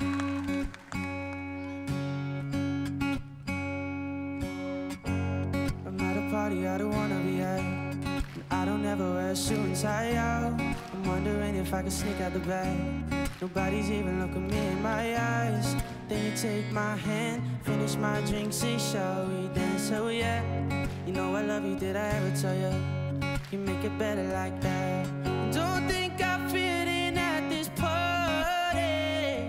I'm at a party I don't wanna be at, and I don't ever wear a suit and tie out. I'm wondering if I can sneak out the back. Nobody's even looking me in my eyes. Then you take my hand, finish my drink, say shall we dance, oh yeah. You know I love you, did I ever tell you? You make it better like that. Don't think I fit in at this party.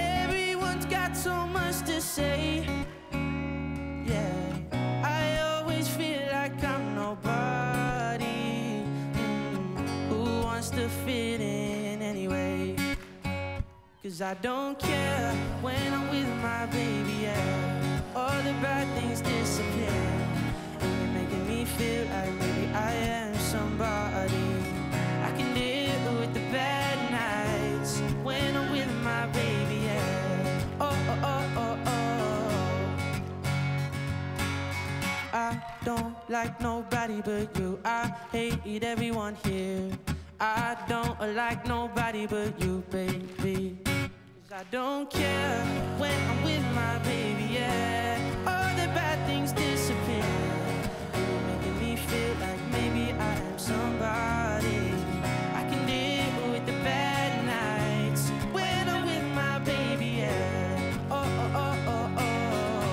Everyone's got so much to say. Yeah, I always feel like I'm nobody. Who wants to fit in anyway? 'Cause I don't care when I'm with my baby, yeah. All the bad things disappear, and you're making me feel like maybe I am somebody. I can deal with the bad nights when I'm with my baby, yeah. Oh, oh, oh, oh, oh. I don't like nobody but you. I hate everyone here. I don't like nobody but you, baby. I don't care when I'm with my baby, yeah. All the bad things disappear. You're making me feel like maybe I am somebody. I can deal with the bad nights when I'm with my baby, yeah. Oh, oh, oh, oh, oh.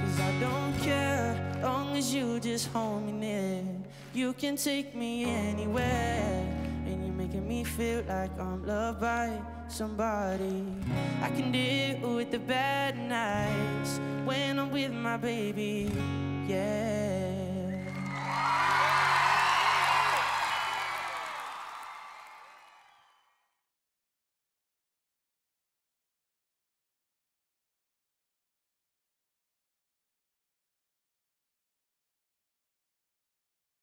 'Cause I don't care, long as you just hold me near. You can take me anywhere, and you're making me feel like I'm loved by somebody. I can deal with the bad nights when I'm with my baby, yeah.